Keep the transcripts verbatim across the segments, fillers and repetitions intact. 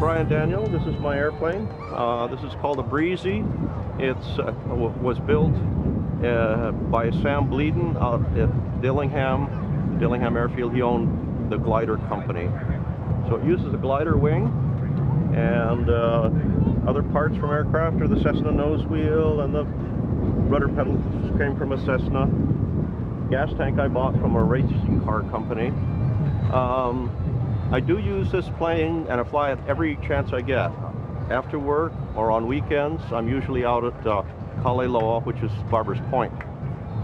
Brian Daniel. This is my airplane. Uh, this is called a Breezy. It uh, was built uh, by Sam Bleeden out at Dillingham, Dillingham Airfield. He owned the glider company. So it uses a glider wing, and uh, other parts from aircraft are the Cessna nose wheel, and the rudder pedals came from a Cessna. Gas tank I bought from a racing car company. Um, I do use this plane, and I fly it every chance I get. After work or on weekends, I'm usually out at uh, Kalaeloa, which is Barbers Point,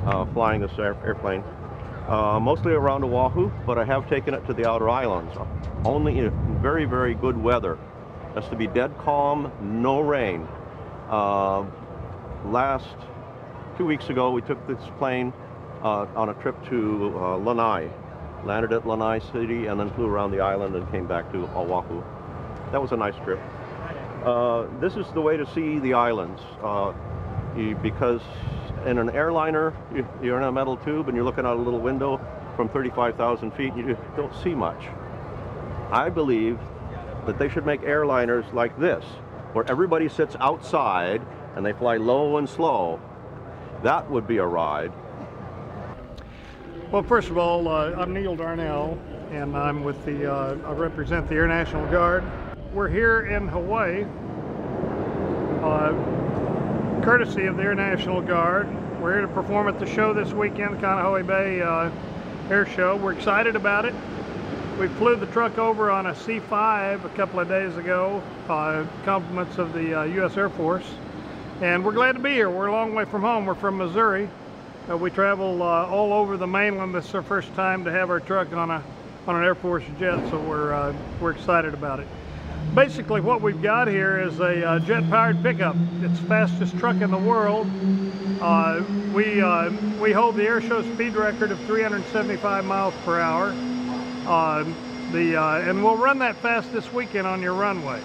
uh, flying this air airplane. Uh, mostly around Oahu, but I have taken it to the outer islands. Only in very, very good weather. It has to be dead calm, no rain. Uh, last two weeks ago, we took this plane uh, on a trip to uh, Lanai. Landed at Lanai City and then flew around the island and came back to Oahu. That was a nice trip. Uh, this is the way to see the islands, uh, you, because in an airliner, you, you're in a metal tube and you're looking out a little window from thirty-five thousand feet, and you don't see much. I believe that they should make airliners like this, where everybody sits outside and they fly low and slow. That would be a ride. Well, first of all, uh, I'm Neil Darnell, and I'm with the, uh, I represent the Air National Guard. We're here in Hawaii, uh, courtesy of the Air National Guard. We're here to perform at the show this weekend, Kaneohe Bay uh, Air Show. We're excited about it. We flew the truck over on a C five a couple of days ago, uh, compliments of the uh, U S Air Force. And we're glad to be here. We're a long way from home. We're from Missouri. Uh, we travel uh, all over the mainland. This is our first time to have our truck on a on an Air Force jet, so we're uh, we're excited about it. Basically, what we've got here is a uh, jet-powered pickup. It's the fastest truck in the world. Uh, we uh, we hold the air show speed record of three hundred seventy-five miles per hour, uh, the uh, and we'll run that fast this weekend on your runway.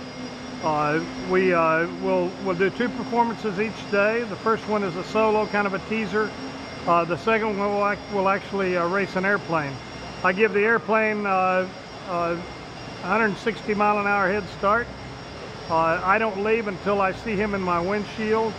Uh, we uh, will we'll do two performances each day. The first one is a solo, kind of a teaser. Uh, the second one will, act, will actually uh, race an airplane. I give the airplane uh, uh, one hundred sixty mile an hour head start. Uh, I don't leave until I see him in my windshield,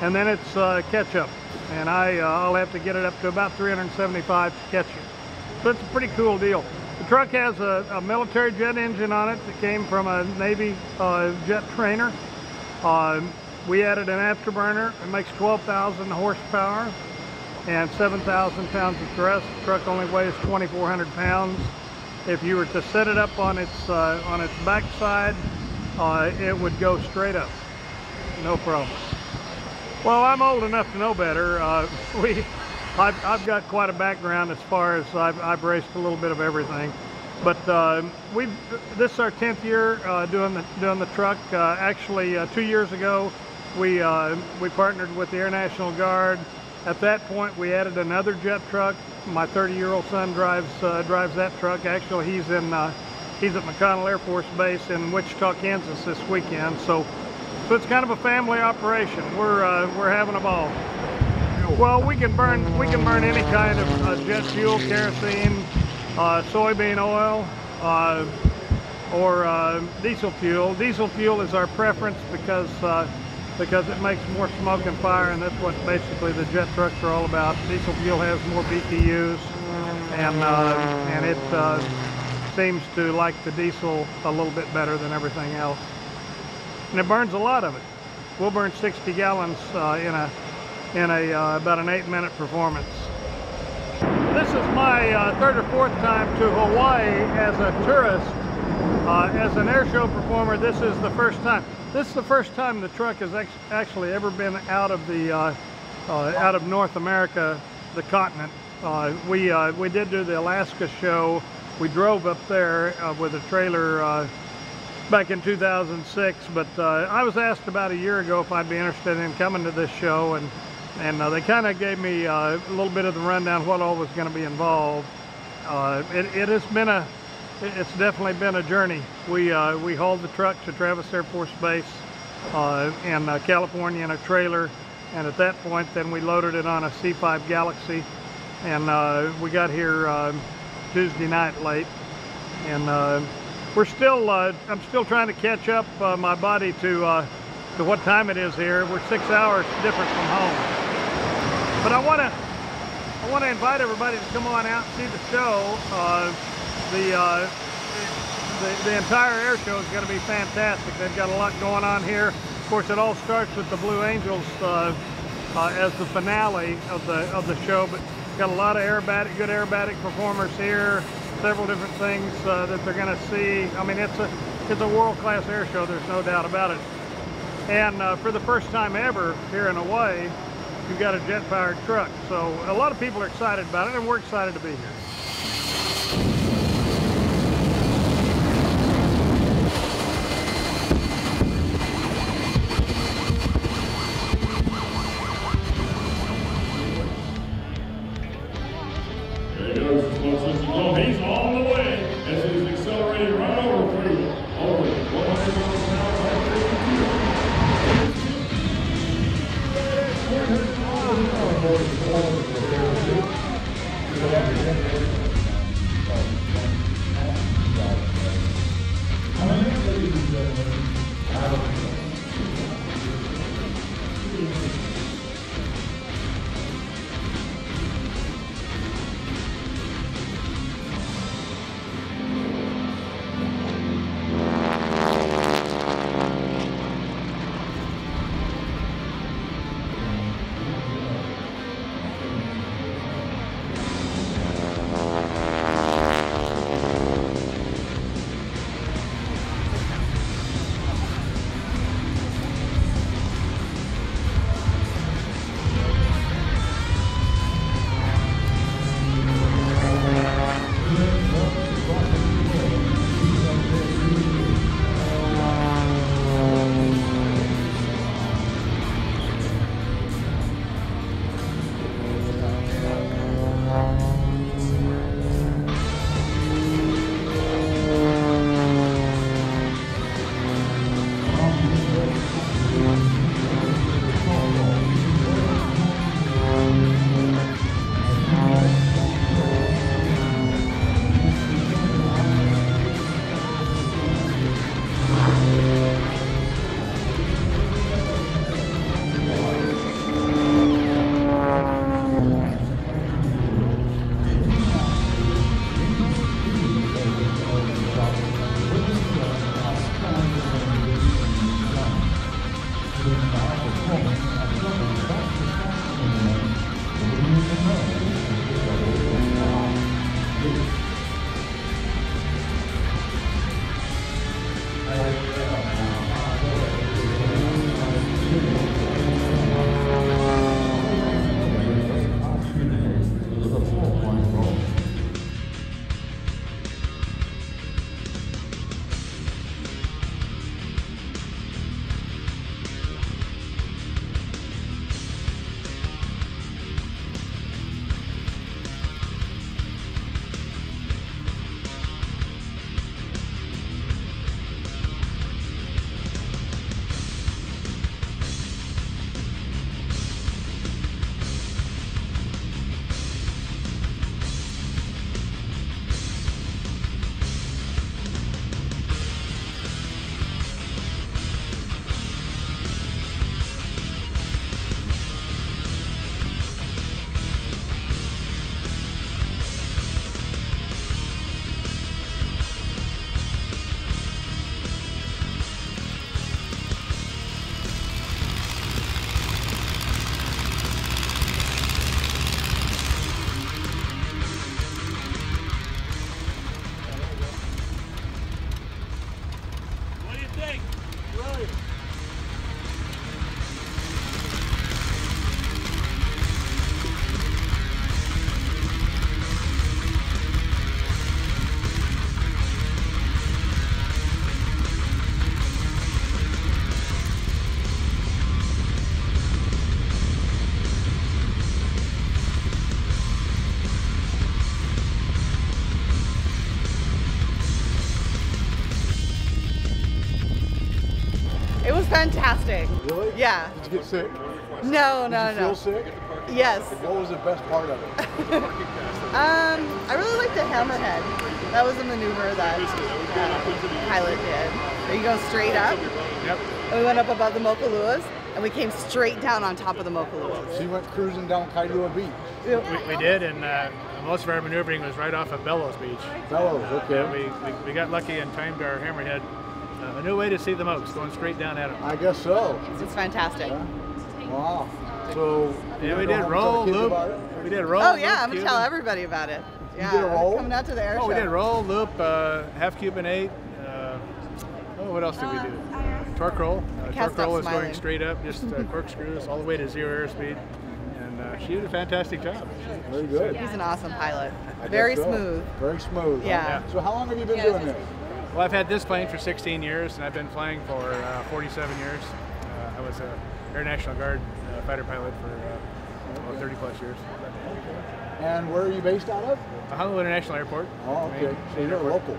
and then it's uh, catch up. And I, uh, I'll have to get it up to about three hundred seventy-five to catch it. So it's a pretty cool deal. The truck has a, a military jet engine on it that came from a Navy uh, jet trainer. Uh, we added an afterburner. It makes twelve thousand horsepower. And seven thousand pounds of thrust. The truck only weighs twenty-four hundred pounds. If you were to set it up on its uh, on its backside, uh, it would go straight up, no problem. Well, I'm old enough to know better. Uh, we, I've, I've got quite a background as far as I've, I've raced a little bit of everything. But uh, we've this is our tenth year uh, doing the doing the truck. Uh, actually, uh, two years ago, we uh, we partnered with the Air National Guard. At that point, we added another jet truck. My thirty-year-old son drives uh, drives that truck. Actually, he's in uh, he's at McConnell Air Force Base in Wichita, Kansas this weekend. So, so it's kind of a family operation. We're uh, we're having a ball. Well, we can burn we can burn any kind of uh, jet fuel, kerosene, uh, soybean oil, uh, or uh, diesel fuel. Diesel fuel is our preference because. Uh, because it makes more smoke and fire, and that's what basically the jet trucks are all about. Diesel fuel has more B T Us, and uh, and it uh, seems to like the diesel a little bit better than everything else. And it burns a lot of it. We'll burn sixty gallons uh, in a in a uh, about an eight-minute performance. This is my uh, third or fourth time to Hawaii as a tourist. Uh, as an air show performer, this is the first time. This is the first time the truck has ex actually ever been out of the uh, uh, out of North America, the continent. Uh, we uh, we did do the Alaska show. We drove up there uh, with a trailer uh, back in two thousand six. But uh, I was asked about a year ago if I'd be interested in coming to this show, and and uh, they kind of gave me uh, a little bit of the rundown what all was going to be involved. Uh, it it has been a It's definitely been a journey. We uh, we hauled the truck to Travis Air Force Base uh, in uh, California in a trailer, and at that point, then we loaded it on a C five Galaxy, and uh, we got here uh, Tuesday night late, and uh, We're still, uh, I'm still trying to catch up uh, my body to, uh, to what time it is here. We're six hours different from home. But I want to I want to invite everybody to come on out and see the show. Uh, the, uh, the, the entire air show is going to be fantastic. They've got a lot going on here. Of course, it all starts with the Blue Angels uh, uh, as the finale of the, of the show. But got a lot of aerobatic, good aerobatic performers here. Several different things uh, that they're going to see. I mean, it's a it's a world-class air show. There's no doubt about it. And uh, for the first time ever here in Hawaii, you've got a jet-powered truck. So a lot of people are excited about it, and we're excited to be here. Fantastic. Really? Yeah. Did you get sick? No, no, no. Did you feel sick? Yes. What was the best part of it? um, I really liked the hammerhead. That was a maneuver that uh, pilot did. So you go straight up. Yep. And we went up above the Mokaluas, and we came straight down on top of the Mokaluas. So you went cruising down Kailua Beach. Yeah. We, we did, and uh, most of our maneuvering was right off of Bellows Beach. Bellows, okay. Uh, we, we, we got lucky and timed our hammerhead. Uh, a new way to see the Mokes, going straight down at them. I guess so. It's, it's fantastic. Yeah. Wow. So yeah, we did roll loop. We did roll. Oh yeah, I'm gonna tell everybody about it. Yeah, you did a roll? Coming out to the air. Oh, show. We did roll loop, uh, half Cuban eight. Uh, oh, what else did we do? Uh, torque roll. Uh, torque roll was smiling. Going straight up, just uh, corkscrews all the way to zero airspeed, and uh, she did a fantastic job. Very good. He's an awesome pilot. I Very so. smooth. Very smooth. Yeah. yeah. So how long have you been yeah, doing this? Well, I've had this plane for sixteen years, and I've been flying for uh, forty-seven years. Uh, I was a Air National Guard uh, fighter pilot for uh, okay. thirty plus years. And where are you based out of? The Honolulu International Airport. Oh, okay. Maine, so you're Airport. local.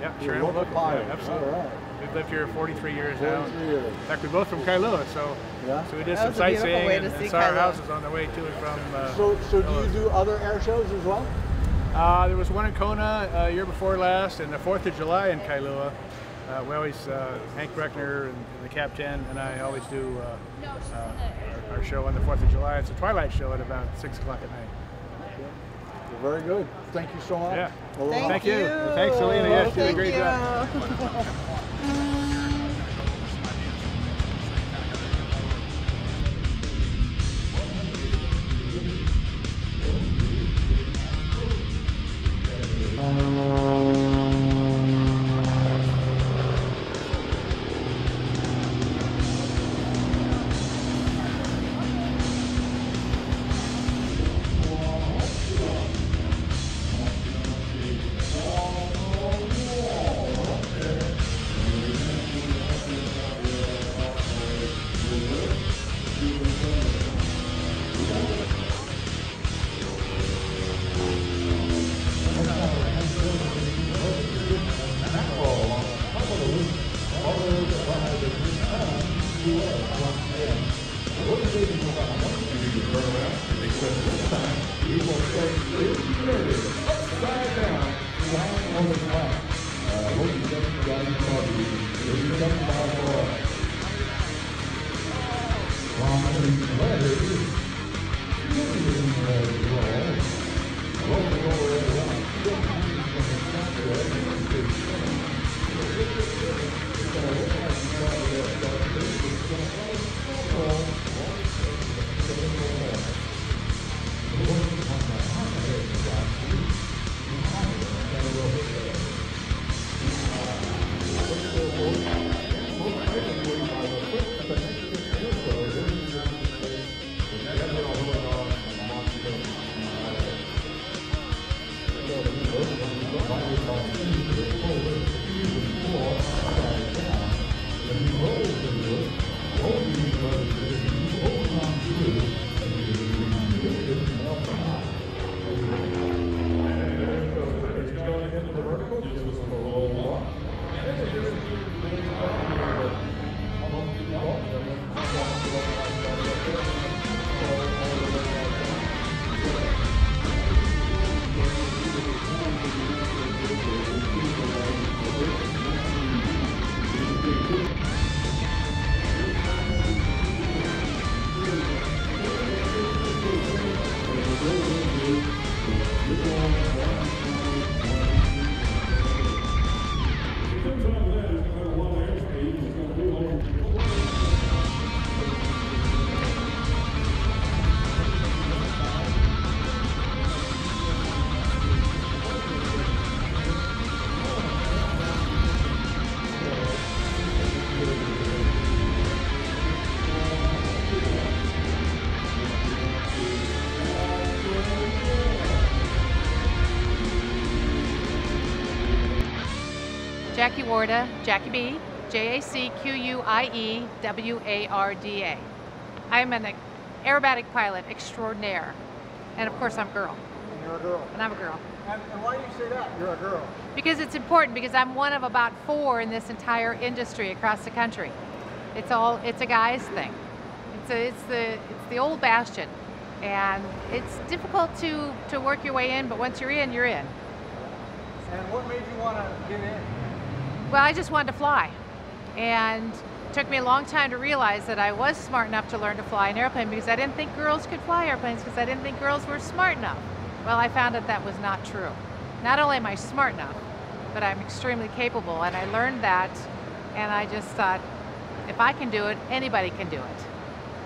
Yeah, sure. Local, local pilot. Yeah, absolutely. All right. We've lived here forty-three years now. forty-three years. In fact, we're both from Kailua, so yeah. so we did that some sightseeing and, and saw Kailua. our houses on the way to and from. Uh, so, so do you do other air shows as well? Uh, there was one in Kona uh, year before last, and the Fourth of July in Kailua. Uh, we always, uh, Hank Bruckner and, and the Captain and I always do uh, uh, our, our show on the fourth of July. It's a twilight show at about six o'clock at night. Okay. Well, very good. Thank you so much. Yeah. Well, thank, thank you. you. Well, thanks, Alina. Yes, you did a great you. job. Jacquie Warda, Jacquie B, J A C Q U I E W A R D A. I am an aerobatic pilot extraordinaire. And of course I'm a girl. And you're a girl. And I'm a girl. And, and why do you say that, you're a girl? Because it's important, because I'm one of about four in this entire industry across the country. It's all, it's a guy's thing. It's, a, it's, the, it's the old bastion. And it's difficult to, to work your way in, but once you're in, you're in. And what made you want to get in? Well, I just wanted to fly. And it took me a long time to realize that I was smart enough to learn to fly an airplane because I didn't think girls could fly airplanes because I didn't think girls were smart enough. Well, I found that that was not true. Not only am I smart enough, but I'm extremely capable, and I learned that, and I just thought, if I can do it, anybody can do it.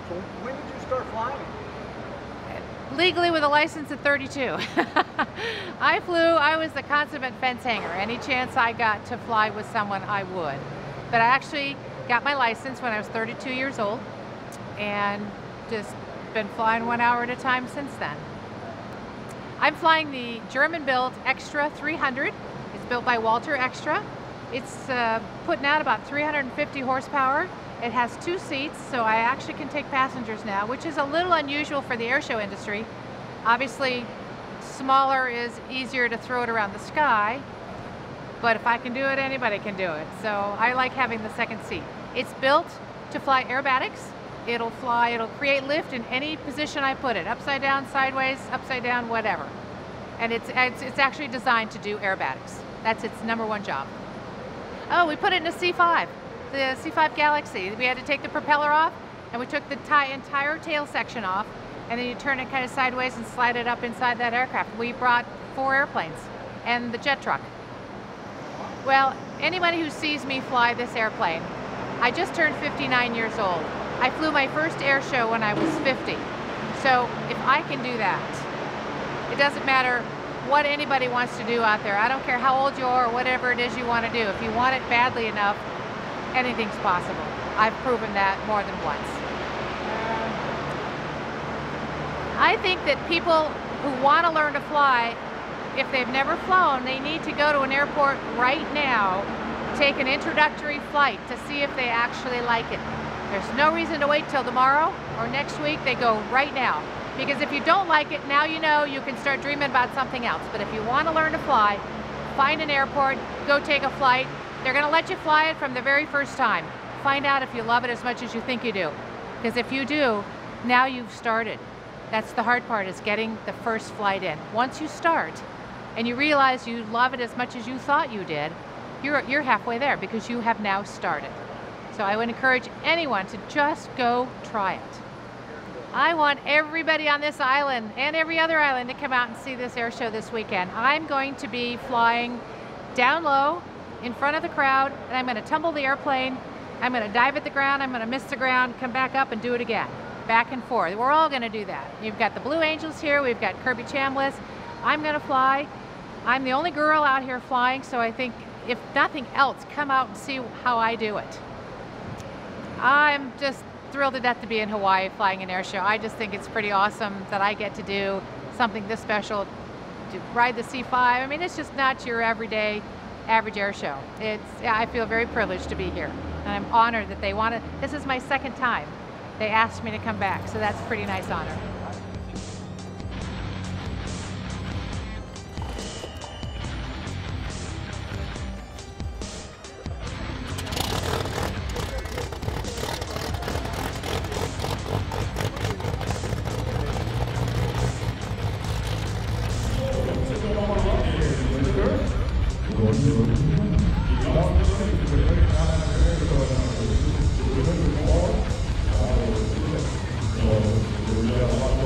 So when did you start flying? Legally with a license at thirty-two. I flew, I was the consummate fence hanger. Any chance I got to fly with someone, I would. But I actually got my license when I was thirty-two years old, and just been flying one hour at a time since then. I'm flying the German-built Extra three hundred. It's built by Walter Extra. It's uh, putting out about three hundred fifty horsepower. It has two seats, so I actually can take passengers now, which is a little unusual for the airshow industry. Obviously, smaller is easier to throw it around the sky, but if I can do it, anybody can do it. So I like having the second seat. It's built to fly aerobatics. It'll fly, it'll create lift in any position I put it, upside down, sideways, upside down, whatever. And it's, it's, it's actually designed to do aerobatics. That's its number one job. Oh, we put it in a C five, the C five Galaxy. We had to take the propeller off, and we took the entire tail section off, and then you turn it kind of sideways and slide it up inside that aircraft. We brought four airplanes and the jet truck. Well, anybody who sees me fly this airplane, I just turned fifty-nine years old. I flew my first air show when I was fifty. So if I can do that, it doesn't matter what anybody wants to do out there. I don't care how old you are or whatever it is you want to do. If you want it badly enough, anything's possible. I've proven that more than once. I think that people who want to learn to fly, if they've never flown, they need to go to an airport right now, take an introductory flight to see if they actually like it. There's no reason to wait till tomorrow or next week. They go right now. Because if you don't like it, now you know you can start dreaming about something else. But if you want to learn to fly, find an airport, go take a flight. They're going to let you fly it from the very first time. Find out if you love it as much as you think you do. Because if you do, now you've started. That's the hard part, is getting the first flight in. Once you start and you realize you love it as much as you thought you did, you're, you're halfway there because you have now started. So I would encourage anyone to just go try it. I want everybody on this island and every other island to come out and see this air show this weekend. I'm going to be flying down low in front of the crowd, and I'm going to tumble the airplane. I'm going to dive at the ground. I'm going to miss the ground, come back up and do it again, back and forth. We're all going to do that. You've got the Blue Angels here. We've got Kirby Chambliss. I'm going to fly. I'm the only girl out here flying, so I think if nothing else, come out and see how I do it. I'm just thrilled to death to be in Hawaii flying an air show. I just think it's pretty awesome that I get to do something this special, to ride the C five. I mean, it's just not your everyday average air show. It's, I feel very privileged to be here, and I'm honored that they want to. This is my second time they asked me to come back, so that's a pretty nice honor. Thank you.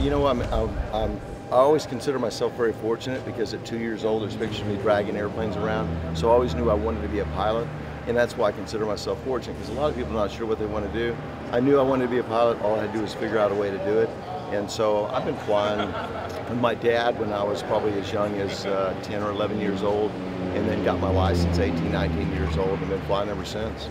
You know, I'm, I'm, I'm, I always consider myself very fortunate because at two years old, there's pictures of me dragging airplanes around. So I always knew I wanted to be a pilot, and that's why I consider myself fortunate, because a lot of people are not sure what they want to do. I knew I wanted to be a pilot. All I had to do was figure out a way to do it. And so I've been flying with my dad when I was probably as young as uh, ten or eleven years old, and then got my license eighteen, nineteen years old, and been flying ever since.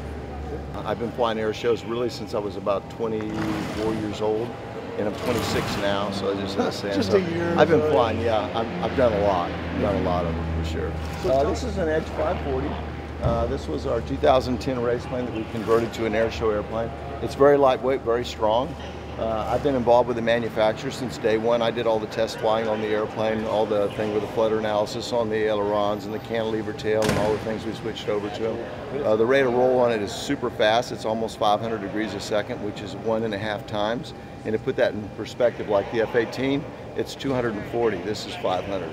I've been flying air shows really since I was about twenty-four years old. And I'm twenty-six now, so I just understand. Just a year. I've been flying, yeah. I've, I've done a lot. I've done a lot of them, for sure. Uh, this is an Edge five forty. Uh, this was our two thousand ten race plane that we converted to an air show airplane. It's very lightweight, very strong. Uh, I've been involved with the manufacturer since day one. I did all the test flying on the airplane, all the thing with the flutter analysis on the ailerons and the cantilever tail and all the things we switched over to them. Uh, the rate of roll on it is super fast. It's almost five hundred degrees a second, which is one and a half times. And to put that in perspective, like the F eighteen, it's two hundred forty, this is five hundred.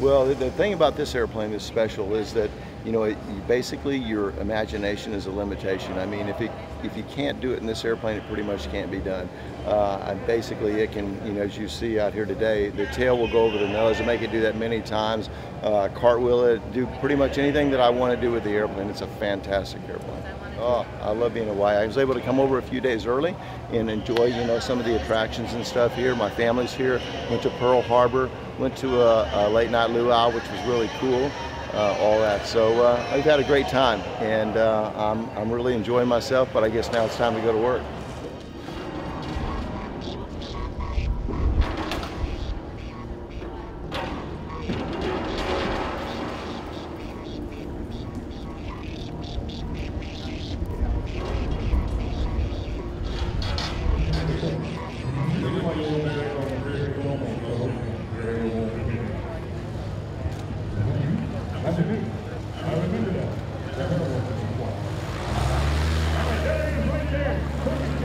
Well, the thing about this airplane that's special is that, you know, it, you basically your imagination is a limitation. I mean, if, it, if you can't do it in this airplane, it pretty much can't be done. Uh, and basically it can, you know, as you see out here today, the tail will go over the nose and make it do that many times, uh, cartwheel it, do pretty much anything that I want to do with the airplane. It's a fantastic airplane. Oh, I love being in Hawaii. I was able to come over a few days early and enjoy, you know, some of the attractions and stuff here. My family's here. Went to Pearl Harbor. Went to a, a late night luau, which was really cool. Uh, all that. So uh, I've had a great time, and uh, I'm I'm really enjoying myself. But I guess now it's time to go to work. Right there.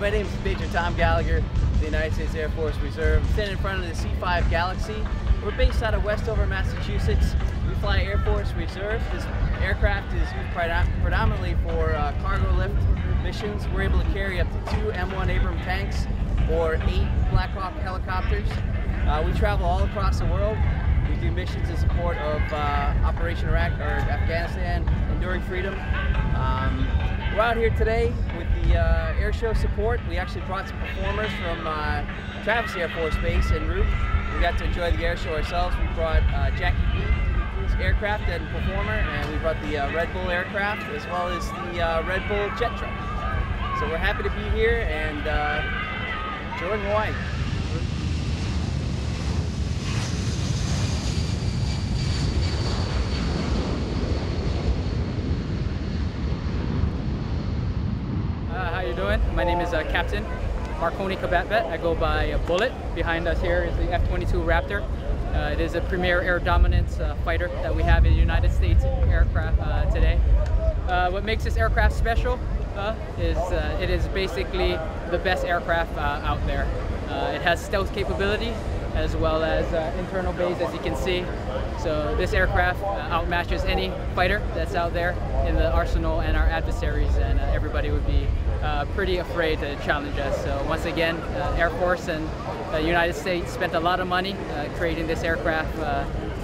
my name is Major Tom Gallagher, the United States Air Force Reserve. I'm standing in front of the C five Galaxy. We're based out of Westover, Massachusetts. We fly Air Force Reserve. This aircraft is used predominantly for uh, cargo lift missions. We're able to carry up to two M one Abram tanks or eight Black Hawk helicopters. Uh, we travel all across the world. We do missions in support of uh, Operation Iraq or Afghanistan, Enduring Freedom. Um, we're out here today with the uh, air show support. We actually brought some performers from uh, Travis Air Force Base en route. We got to enjoy the air show ourselves. We brought uh, Jacquie aircraft and performer, and we brought the uh, Red Bull aircraft as well as the uh, Red Bull jet truck. So we're happy to be here and uh, enjoying Hawaii. My name is uh, Captain Marconi Cabatvet. I go by uh, Bullet. Behind us here is the F twenty-two Raptor. Uh, it is a premier air dominance uh, fighter that we have in the United States aircraft uh, today. Uh, what makes this aircraft special uh, is uh, it is basically the best aircraft uh, out there. Uh, it has stealth capability as well as uh, internal bays, as you can see. So this aircraft uh, outmatches any fighter that's out there in the arsenal and our adversaries, and uh, everybody would be Uh, pretty afraid to challenge us. So once again, uh, Air Force and the uh, United States spent a lot of money uh, creating this aircraft uh,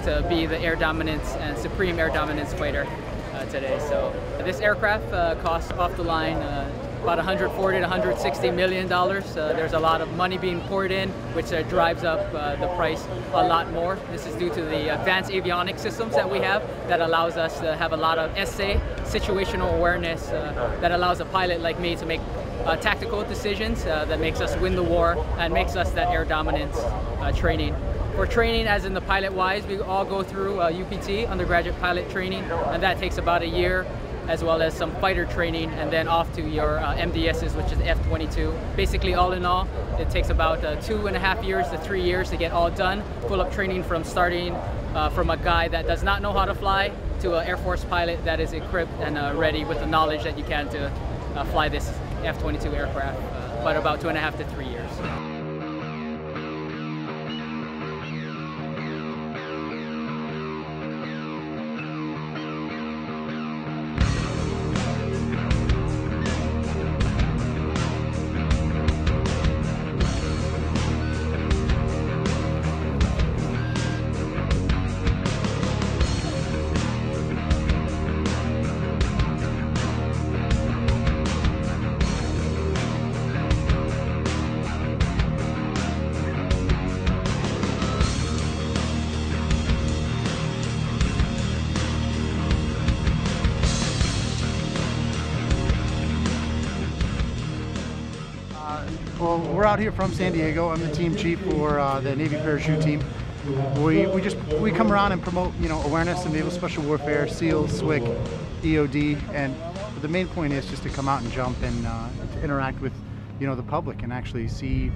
to be the air dominance and supreme air dominance fighter uh, today. So uh, this aircraft uh, costs off the line uh, about one hundred forty to one hundred sixty million dollars. Uh, there's a lot of money being poured in, which uh, drives up uh, the price a lot more. This is due to the advanced avionics systems that we have that allows us to have a lot of S A, situational awareness, uh, that allows a pilot like me to make uh, tactical decisions uh, that makes us win the war and makes us that air dominance uh, training. For training, as in the pilot-wise, we all go through uh, U P T, undergraduate pilot training, and that takes about a year, as well as some fighter training, and then off to your uh, M D Ss, which is F twenty-two. Basically, all in all, it takes about uh, two and a half years to three years to get all done, full up training from starting uh, from a guy that does not know how to fly to an Air Force pilot that is equipped and uh, ready with the knowledge that you can to uh, fly this F twenty-two aircraft, uh, but about two and a half to three years. Well, we're out here from San Diego. I'm the team chief for uh, the Navy Parachute Team. We, we just we come around and promote, you know, awareness in naval special warfare, SEALs, S W C, E O D, and the main point is just to come out and jump and uh, interact with, you know, the public and actually see,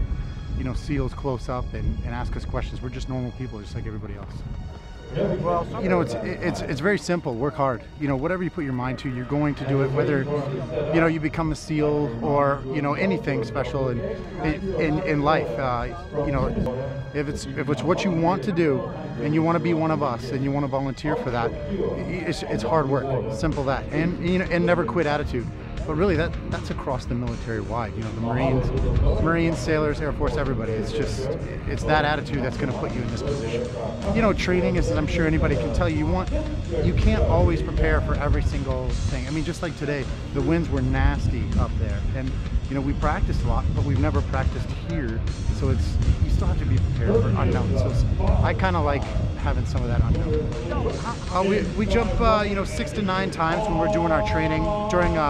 you know, SEALs close up and, and ask us questions. We're just normal people, just like everybody else. You know, it's it's it's very simple. Work hard. You know, whatever you put your mind to, you're going to do it. Whether, you know, you become a SEAL or, you know, anything special in in in life. Uh, you know, if it's if it's what you want to do, and you want to be one of us, and you want to volunteer for that, it's it's hard work. Simple that, and you know, and never quit attitude. But really, that that's across the military wide. You know, the Marines, Marines, sailors, Air Force, everybody. It's just, it's that attitude that's going to put you in this position. You know, training is, as I'm sure anybody can tell you, you want, you can't always prepare for every single thing. I mean, just like today, the winds were nasty up there, and you know, we practiced a lot, but we've never practiced here. So it's, you still have to be prepared for unknown. So I kind of like having some of that unknown. Uh, we we jump, uh, you know, six to nine times when we're doing our training during uh.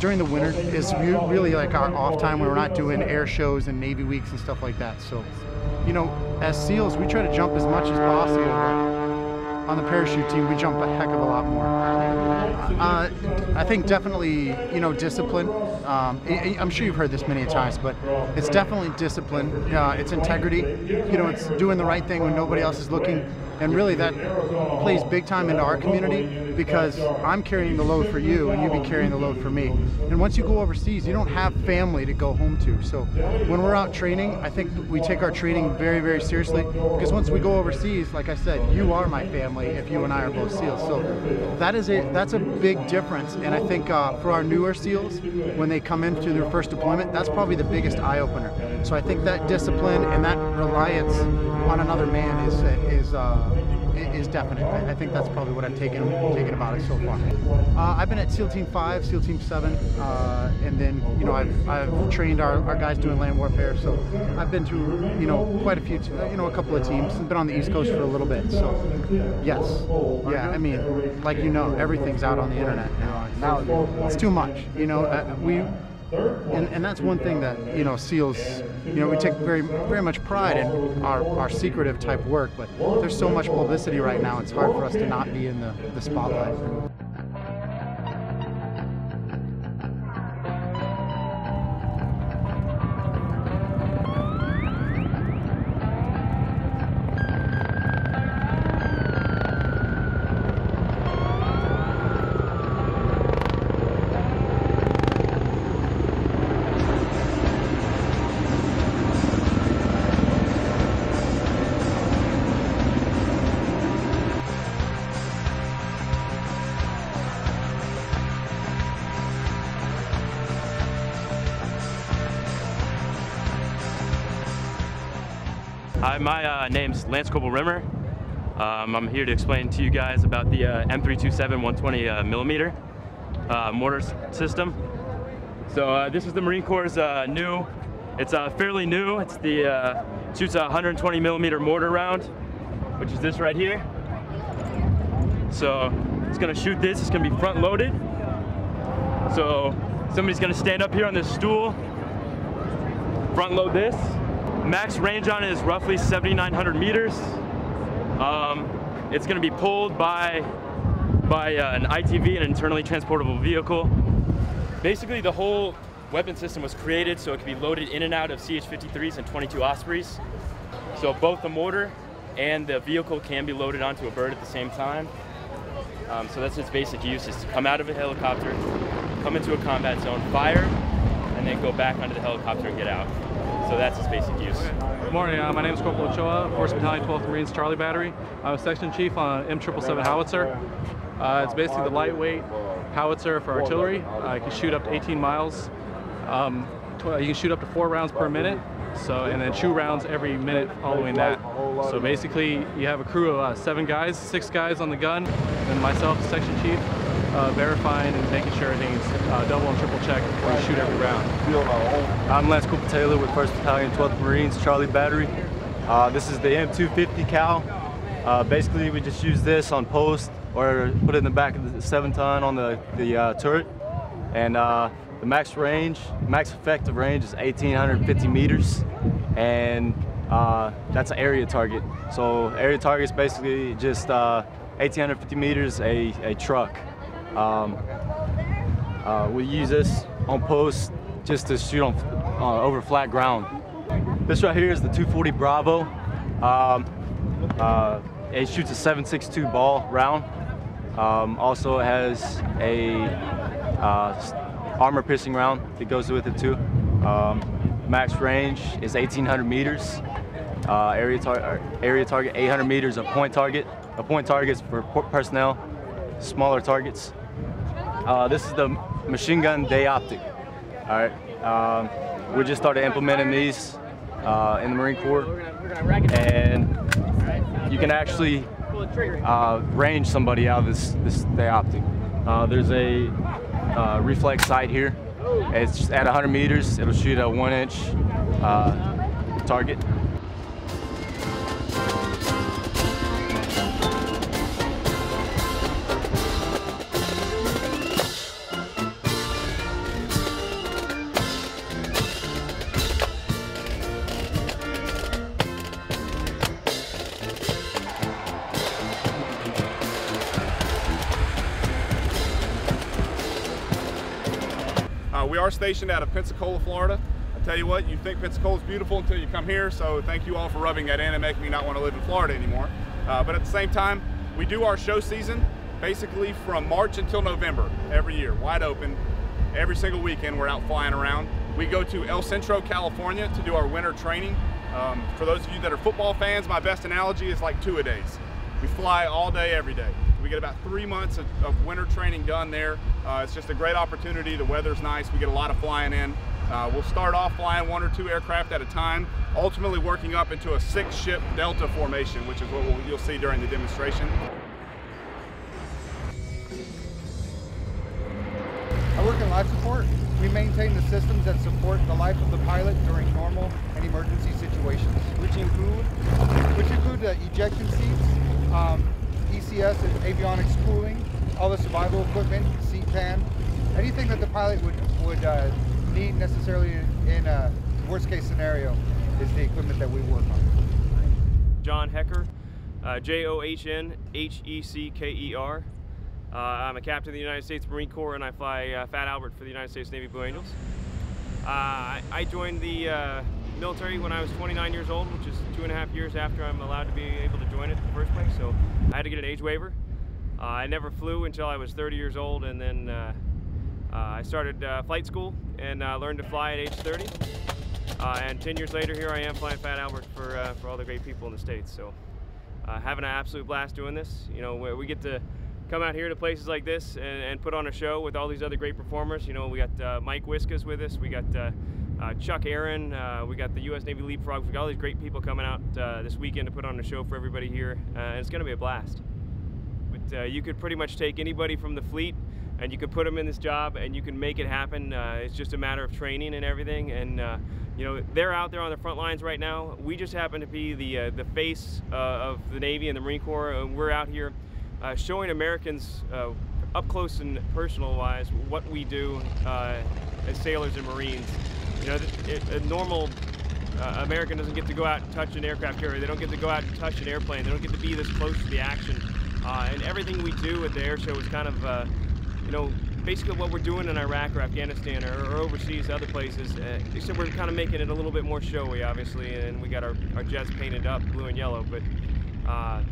During the winter is really like our off time when we're not doing air shows and Navy weeks and stuff like that. So, you know, as SEALs, we try to jump as much as possible, but on the parachute team, we jump a heck of a lot more. Uh, I think definitely, you know, discipline. Um, I'm sure you've heard this many times, but it's definitely discipline. Uh, it's integrity. You know, it's doing the right thing when nobody else is looking. And really that plays big time into our community. because I'm carrying the load for you and you'd be carrying the load for me. And once you go overseas, you don't have family to go home to. So when we're out training, I think we take our training very, very seriously, because once we go overseas, like I said, you are my family if you and I are both SEALs. So that is a, that's a big difference. And I think uh, for our newer SEALs, when they come into their first deployment, that's probably the biggest eye-opener. So I think that discipline and that reliance on another man is is uh, is definite. I, I think that's probably what I've taken taken about it so far. Uh, I've been at SEAL Team Five, SEAL Team Seven, uh, and then you know I've I've trained our, our guys doing land warfare. So I've been to you know quite a few you know a couple of teams. I've been on the East Coast for a little bit. So yes, yeah. I mean, like you know, everything's out on the internet now. Now it's too much. You know uh, we. And, and that's one thing that, you know, SEALs, you know, we take very very much pride in our, our secretive type work, but there's so much publicity right now, it's hard for us to not be in the, the spotlight. Hi, my uh, name's Lance Corporal Rimmer. Um, I'm here to explain to you guys about the uh, M three twenty-seven one twenty uh, millimeter uh, mortar system. So uh, this is the Marine Corps' uh, new, it's uh, fairly new, it's the uh, shoots a one hundred twenty millimeter mortar round, which is this right here. So it's gonna shoot this, it's gonna be front loaded. So somebody's gonna stand up here on this stool, front load this. Max range on it is roughly seventy-nine hundred meters. Um, it's going to be pulled by, by uh, an I T V, an internally transportable vehicle. Basically, the whole weapon system was created so it could be loaded in and out of C H fifty-threes and twenty-two Ospreys. So both the mortar and the vehicle can be loaded onto a bird at the same time. Um, so that's its basic use, is to come out of a helicopter, come into a combat zone, fire, and then go back onto the helicopter and get out. So that's its basic use. Good morning, uh, my name is Corporal Ochoa, Force Battalion twelfth Marines Charlie Battery. I was Section Chief on an M seven seven seven howitzer. Uh, it's basically the lightweight howitzer for artillery. Uh, you can shoot up to eighteen miles. Um, you can shoot up to four rounds per minute, so, and then two rounds every minute following that. So basically, you have a crew of uh, seven guys, six guys on the gun, and myself, Section Chief, Uh, verifying and making sure everything's uh, double and triple checked when you shoot every round. I'm Lance Cooper Taylor with first Battalion, twelfth Marines, Charlie Battery. Uh, this is the M two fifty cal. Uh, basically, we just use this on post or put it in the back of the seven ton on the, the uh, turret. And uh, the max range, max effective range is eighteen fifty meters. And uh, that's an area target. So area target is basically just uh, eighteen fifty meters a, a truck. Um, uh, we use this on post just to shoot on, uh, over flat ground. This right here is the two forty Bravo. Um, uh, it shoots a seven six two ball round. Um, also it has a uh, armor piercing round that goes with it too. Um, max range is eighteen hundred meters. Uh, area, tar area target eight hundred meters. A point target. A point target is for personnel. Smaller targets. Uh, this is the machine gun day optic. All right, um, we just started implementing these uh, in the Marine Corps, and you can actually uh, range somebody out of this this day optic. Uh, there's a uh, reflex sight here. It's just at one hundred meters. It'll shoot a one-inch uh, target. We are stationed out of Pensacola, Florida. I tell you what, you think Pensacola's beautiful until you come here, so thank you all for rubbing that in and making me not want to live in Florida anymore. Uh, but at the same time, we do our show season basically from March until November every year, wide open. Every single weekend we're out flying around. We go to El Centro, California to do our winter training. Um, for those of you that are football fans, my best analogy is like two-a-days. We fly all day, every day. We get about three months of, of winter training done there. Uh, it's just a great opportunity. The weather's nice. We get a lot of flying in. Uh, we'll start off flying one or two aircraft at a time, ultimately working up into a six-ship delta formation, which is what we'll, you'll see during the demonstration. I work in life support. We maintain the systems that support the life of the pilot during normal and emergency situations, which include, which include uh, ejection seats, um, E C S and avionics cooling, all the survival equipment, seat pan, anything that the pilot would, would uh, need necessarily in a worst case scenario is the equipment that we work on. John Hecker, uh, J O H N H E C K E R. Uh, I'm a captain of the United States Marine Corps, and I fly uh, Fat Albert for the United States Navy Blue Angels. Uh, I, I joined the uh, military when I was twenty-nine years old, which is two and a half years after I'm allowed to be able to join it in the first place, so I had to get an age waiver. Uh, I never flew until I was thirty years old, and then uh, uh, I started uh, flight school and uh, learned to fly at age thirty. Uh, and ten years later, here I am flying Fat Albert for, uh, for all the great people in the States. So uh, having an absolute blast doing this. You know, we get to come out here to places like this and, and put on a show with all these other great performers. You know, we got uh, Mike Wiskas with us, we got uh, uh, Chuck Aaron, uh, we got the U S Navy Leapfrogs, we got all these great people coming out uh, this weekend to put on a show for everybody here, uh, and it's going to be a blast. But uh, you could pretty much take anybody from the fleet and you could put them in this job and you can make it happen. Uh, it's just a matter of training and everything, and uh, you know, they're out there on the front lines right now. We just happen to be the, uh, the face uh, of the Navy and the Marine Corps, and we're out here Uh, showing Americans uh, up close and personal wise what we do uh, as sailors and Marines. You know, it, a normal uh, American doesn't get to go out and touch an aircraft carrier. They don't get to go out and touch an airplane. They don't get to be this close to the action. Uh, and everything we do at the air show is kind of, uh, you know, basically what we're doing in Iraq or Afghanistan or, or overseas, other places. Uh, except we're kind of making it a little bit more showy, obviously, and we got our, our jets painted up blue and yellow. But. Uh,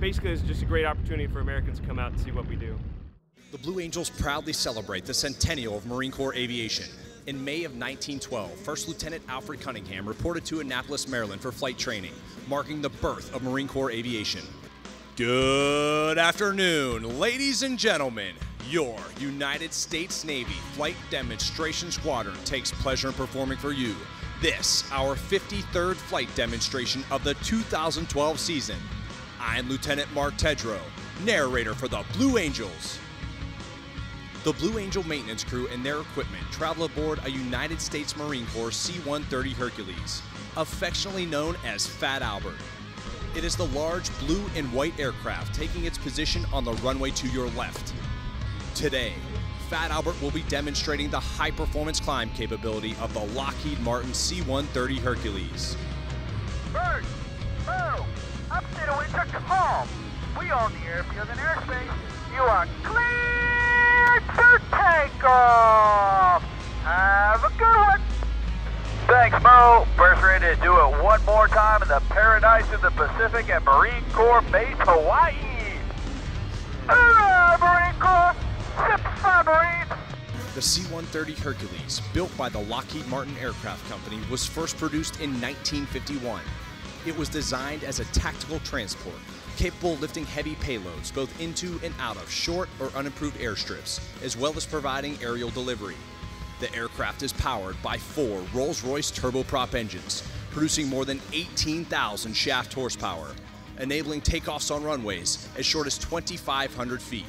Basically, it's just a great opportunity for Americans to come out and see what we do. The Blue Angels proudly celebrate the centennial of Marine Corps aviation. In May of nineteen twelve, First Lieutenant Alfred Cunningham reported to Annapolis, Maryland for flight training, marking the birth of Marine Corps aviation. Good afternoon, ladies and gentlemen. Your United States Navy Flight Demonstration Squadron takes pleasure in performing for you this, our fifty-third flight demonstration of the two thousand twelve season. I'm Lieutenant Mark Tedrow, narrator for the Blue Angels. The Blue Angel maintenance crew and their equipment travel aboard a United States Marine Corps C one thirty Hercules, affectionately known as Fat Albert. It is the large blue and white aircraft taking its position on the runway to your left. Today, Fat Albert will be demonstrating the high-performance climb capability of the Lockheed Martin C one thirty Hercules. Bird, oh. Upstairs, check the hall. We own the airfield and airspace. You are clear to take off. Have a good one. Thanks, Mo. First ready to do it one more time in the paradise of the Pacific at Marine Corps Base, Hawaii. Hoorah, Marine Corps! Sip submarines! The C one thirty Hercules, built by the Lockheed Martin Aircraft Company, was first produced in nineteen fifty-one. It was designed as a tactical transport, capable of lifting heavy payloads both into and out of short or unimproved airstrips, as well as providing aerial delivery. The aircraft is powered by four Rolls-Royce turboprop engines, producing more than eighteen thousand shaft horsepower, enabling takeoffs on runways as short as twenty-five hundred feet.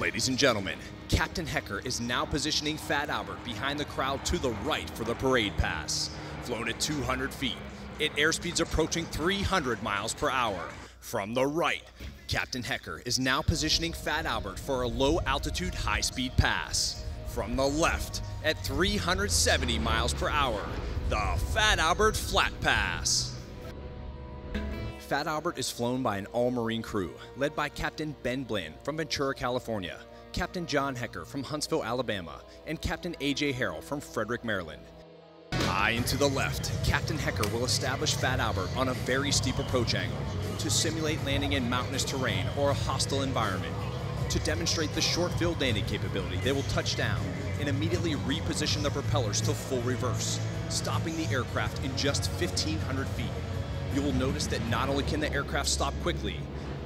Ladies and gentlemen, Captain Hecker is now positioning Fat Albert behind the crowd to the right for the parade pass. Flown at two hundred feet, at airspeeds approaching three hundred miles per hour. From the right, Captain Hecker is now positioning Fat Albert for a low-altitude, high-speed pass. From the left, at three hundred seventy miles per hour, the Fat Albert Flat Pass. Fat Albert is flown by an all-Marine crew, led by Captain Ben Blinn from Ventura, California, Captain John Hecker from Huntsville, Alabama, and Captain A J Harrell from Frederick, Maryland. High and to the left, Captain Hecker will establish Fat Albert on a very steep approach angle to simulate landing in mountainous terrain or a hostile environment. To demonstrate the short field landing capability, they will touch down and immediately reposition the propellers to full reverse, stopping the aircraft in just fifteen hundred feet. You will notice that not only can the aircraft stop quickly,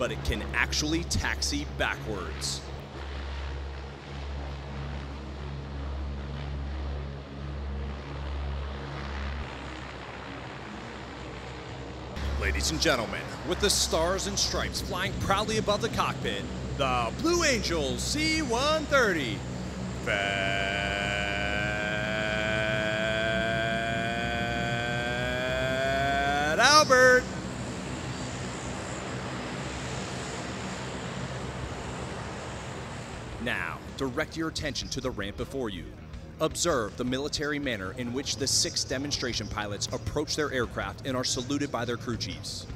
but it can actually taxi backwards. Ladies and gentlemen, with the stars and stripes flying proudly above the cockpit, the Blue Angels C one thirty. Fat Albert. Now, direct your attention to the ramp before you. Observe the military manner in which the six demonstration pilots approach their aircraft and are saluted by their crew chiefs.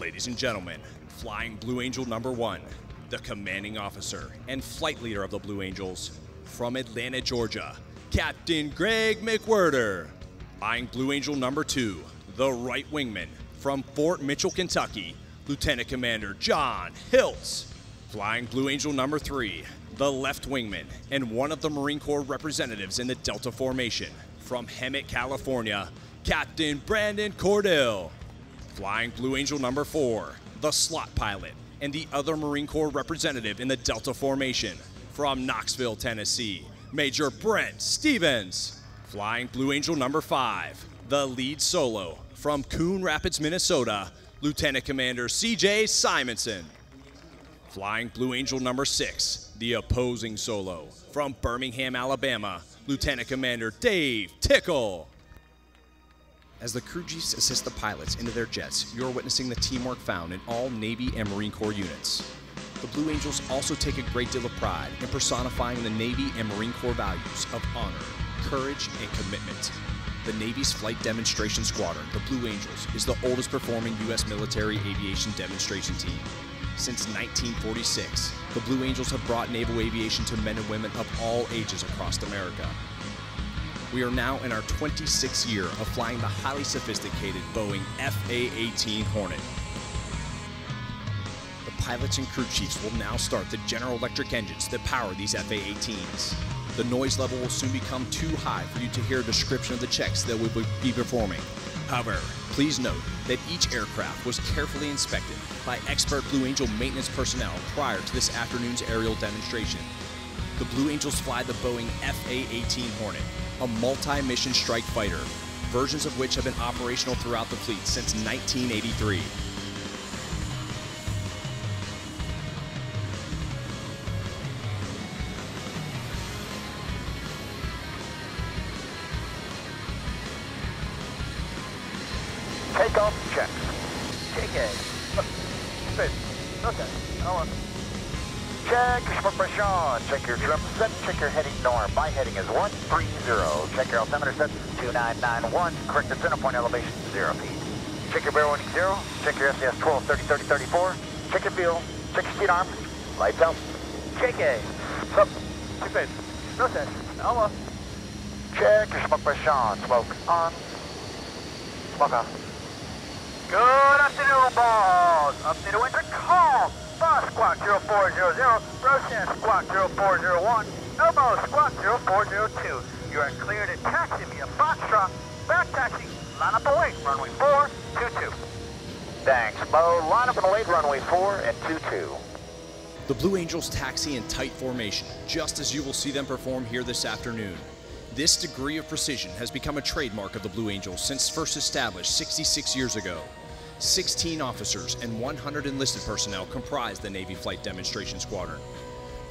Ladies and gentlemen, flying Blue Angel number one, the commanding officer and flight leader of the Blue Angels, from Atlanta, Georgia, Captain Greg McWhirter. Flying Blue Angel number two, the right wingman, from Fort Mitchell, Kentucky, Lieutenant Commander John Hiltz. Flying Blue Angel number three, the left wingman, and one of the Marine Corps representatives in the Delta formation, from Hemet, California, Captain Brandon Cordell. Flying Blue Angel number four, the slot pilot, and the other Marine Corps representative in the Delta formation, from Knoxville, Tennessee, Major Brent Stevens. Flying Blue Angel number five, the lead solo, from Coon Rapids, Minnesota, Lieutenant Commander C J Simonson. Flying Blue Angel number six, the opposing solo, from Birmingham, Alabama, Lieutenant Commander Dave Tickle. As the crew chiefs assist the pilots into their jets, you're witnessing the teamwork found in all Navy and Marine Corps units. The Blue Angels also take a great deal of pride in personifying the Navy and Marine Corps values of honor, courage, and commitment. The Navy's Flight Demonstration Squadron, the Blue Angels, is the oldest performing U S military aviation demonstration team. Since nineteen forty-six, the Blue Angels have brought naval aviation to men and women of all ages across America. We are now in our twenty-sixth year of flying the highly sophisticated Boeing F A eighteen Hornet. The pilots and crew chiefs will now start the General Electric engines that power these F A eighteens. The noise level will soon become too high for you to hear a description of the checks that we will be performing. However, please note that each aircraft was carefully inspected by expert Blue Angel maintenance personnel prior to this afternoon's aerial demonstration. The Blue Angels fly the Boeing F A eighteen Hornet, a multi-mission strike fighter, versions of which have been operational throughout the fleet since nineteen eighty-three. Takeoff check. Check it. Okay. Check your suppression. Check your trim set. Check your heading norm. My heading is one three zero. Check your altimeter set two nine nine one. Correct the center point elevation zero feet. Check your bearing zero. Check your S C S twelve thirty thirty thirty-four. Check your fuel. Check your speed arm. Lights out. Check it. Up. Two face. No sense. Almost. Check your suppression. Smoke on. Smoke off. Good afternoon, balls. Up to the windward, call. Boss squawk zero four zero zero, Roshan squawk zero four zero one, Elbow squawk zero four zero two. You are clear to taxi via Foxtrot. Back taxi, line up and wait, runway four two two. Thanks, Mo. Line up and wait, runway four and two two. The Blue Angels taxi in tight formation, just as you will see them perform here this afternoon. This degree of precision has become a trademark of the Blue Angels since first established sixty-six years ago. sixteen officers and one hundred enlisted personnel comprise the Navy Flight Demonstration Squadron.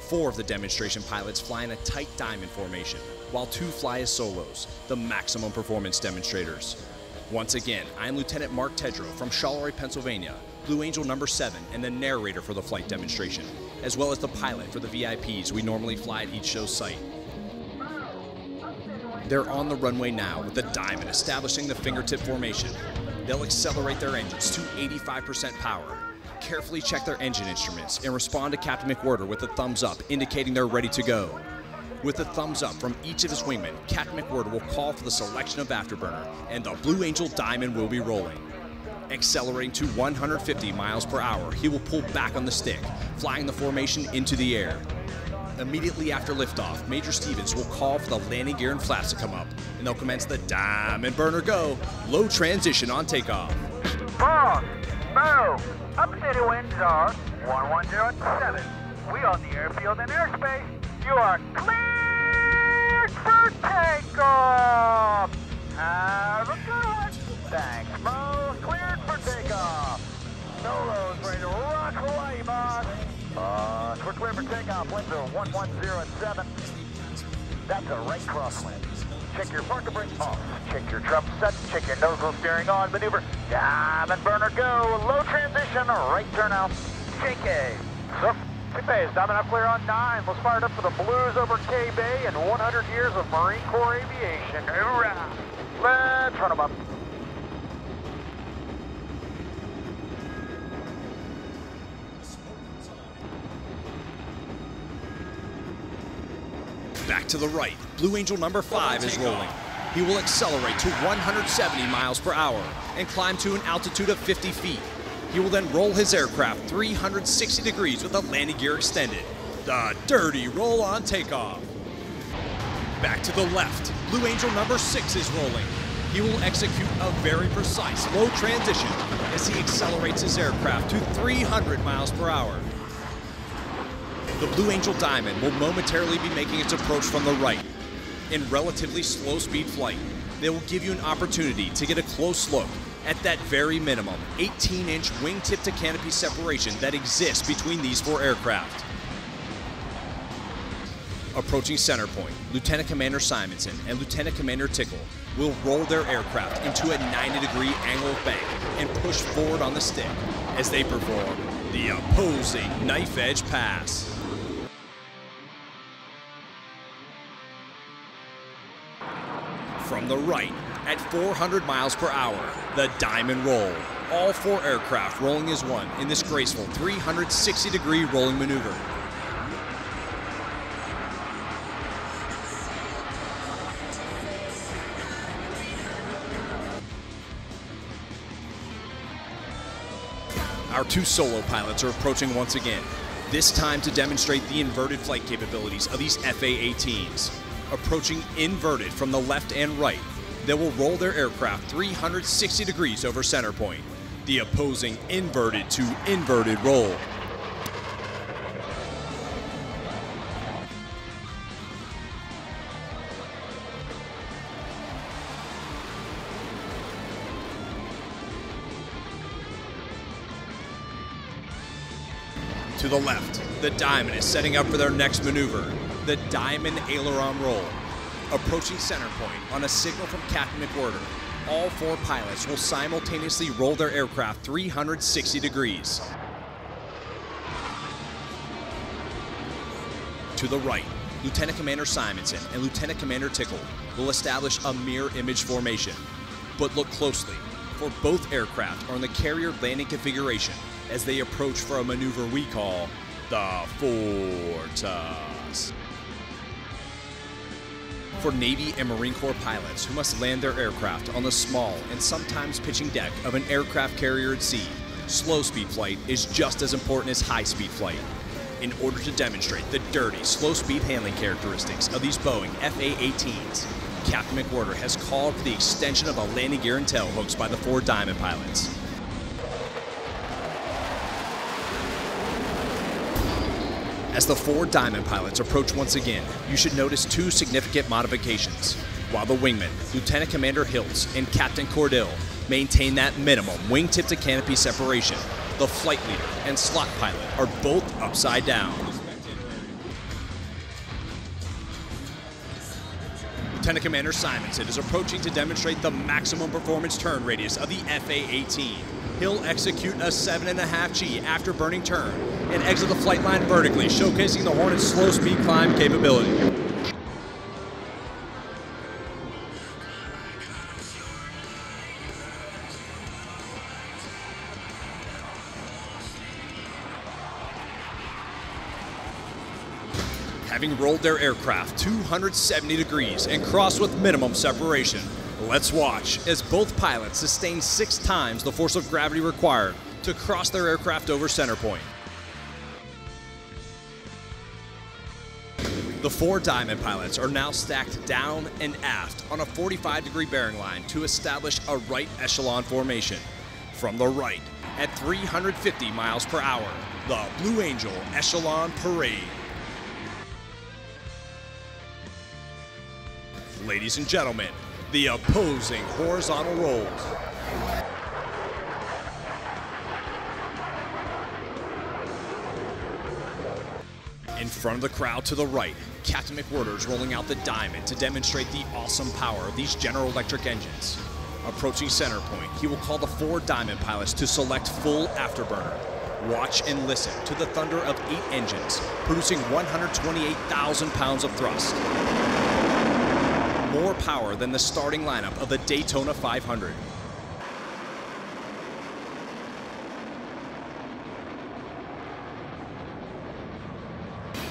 Four of the demonstration pilots fly in a tight diamond formation, while two fly as solos, the maximum performance demonstrators. Once again, I'm Lieutenant Mark Tedrow from Charleroi, Pennsylvania, Blue Angel number seven, and the narrator for the flight demonstration, as well as the pilot for the V I Ps we normally fly at each show's site. They're on the runway now with the diamond establishing the fingertip formation. They'll accelerate their engines to eighty-five percent power, carefully check their engine instruments, and respond to Captain McWhirter with a thumbs up indicating they're ready to go. With a thumbs up from each of his wingmen, Captain McWhirter will call for the selection of afterburner, and the Blue Angel Diamond will be rolling. Accelerating to one hundred fifty miles per hour, he will pull back on the stick, flying the formation into the air. Immediately after liftoff, Major Stevens will call for the landing gear and flaps to come up, and they'll commence the Diamond Burner Go, low transition on takeoff. Frog, move! Updated winds are one one zero at seven. We own the airfield and airspace. You are cleared for takeoff! Have a good one! Thanks, Mo. Cleared for takeoff. Solo's ready to rock Hawaii, boss. Uh, we're clear for takeoff. Winds are one one zero at seven. That's a right crosswind. Check your parker brake off. Check your trump set. Check your nozzle steering on maneuver. Diamond burner go. Low transition. Right turn out. J K. So, two phase. Diamond up clear on nine. Let's fire it up for the Blues over K Bay and one hundred years of Marine Corps aviation. Hoorah! Let's run them up. Back to the right, Blue Angel number five is rolling. He will accelerate to one hundred seventy miles per hour and climb to an altitude of fifty feet. He will then roll his aircraft three hundred sixty degrees with the landing gear extended. The dirty roll on takeoff. Back to the left, Blue Angel number six is rolling. He will execute a very precise low transition as he accelerates his aircraft to three hundred miles per hour. The Blue Angel Diamond will momentarily be making its approach from the right. In relatively slow speed flight, they will give you an opportunity to get a close look at that very minimum eighteen inch wingtip to canopy separation that exists between these four aircraft. Approaching center point, Lieutenant Commander Simonson and Lieutenant Commander Tickle will roll their aircraft into a ninety degree angle bank and push forward on the stick as they perform the opposing knife edge pass. From the right, at four hundred miles per hour, the diamond roll. All four aircraft rolling as one in this graceful three hundred sixty degree rolling maneuver. Our two solo pilots are approaching once again, this time to demonstrate the inverted flight capabilities of these F A eighteens. Approaching inverted from the left and right, they will roll their aircraft three hundred sixty degrees over center point. The opposing inverted to inverted roll. To the left, the diamond is setting up for their next maneuver, the diamond aileron roll. Approaching center point on a signal from Captain McWhirter, all four pilots will simultaneously roll their aircraft three hundred sixty degrees. To the right, Lieutenant Commander Simonson and Lieutenant Commander Tickle will establish a mirror image formation. But look closely, for both aircraft are in the carrier landing configuration as they approach for a maneuver we call the Fortas. For Navy and Marine Corps pilots who must land their aircraft on the small and sometimes pitching deck of an aircraft carrier at sea, slow speed flight is just as important as high speed flight. In order to demonstrate the dirty, slow speed handling characteristics of these Boeing F A eighteens, Captain McWhirter has called for the extension of a landing gear and tail hooks by the four Diamond pilots. As the four Diamond pilots approach once again, you should notice two significant modifications. While the wingmen, Lieutenant Commander Hiltz and Captain Cordill, maintain that minimum wingtip to canopy separation, the flight leader and slot pilot are both upside down. Lieutenant Commander Simonson is approaching to demonstrate the maximum performance turn radius of the F A eighteen. He'll execute a seven point five G afterburning turn and exit the flight line vertically, showcasing the Hornet's slow speed climb capability. having rolled their aircraft two hundred seventy degrees and crossed with minimum separation. Let's watch as both pilots sustain six times the force of gravity required to cross their aircraft over center point. The four Diamond pilots are now stacked down and aft on a forty-five degree bearing line to establish a right echelon formation. From the right, at three hundred fifty miles per hour, the Blue Angel Echelon Parade. Ladies and gentlemen, the opposing horizontal rolls. In front of the crowd to the right, Captain McWhirter's rolling out the diamond to demonstrate the awesome power of these General Electric engines. Approaching center point, he will call the four diamond pilots to select full afterburner. Watch and listen to the thunder of eight engines, producing one hundred twenty-eight thousand pounds of thrust. More power than the starting lineup of the Daytona five hundred.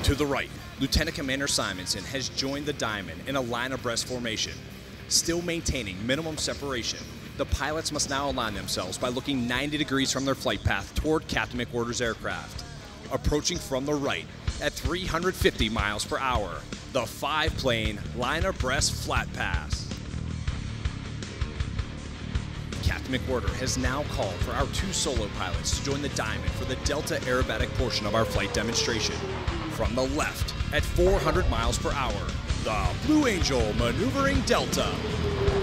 To the right, Lieutenant Commander Simonson has joined the diamond in a line abreast formation. Still maintaining minimum separation, the pilots must now align themselves by looking ninety degrees from their flight path toward Captain McWhirter's aircraft. Approaching from the right at three hundred fifty miles per hour, the five-plane line abreast flat pass. Captain McWhirter has now called for our two solo pilots to join the diamond for the Delta aerobatic portion of our flight demonstration. From the left at four hundred miles per hour, the Blue Angel maneuvering Delta.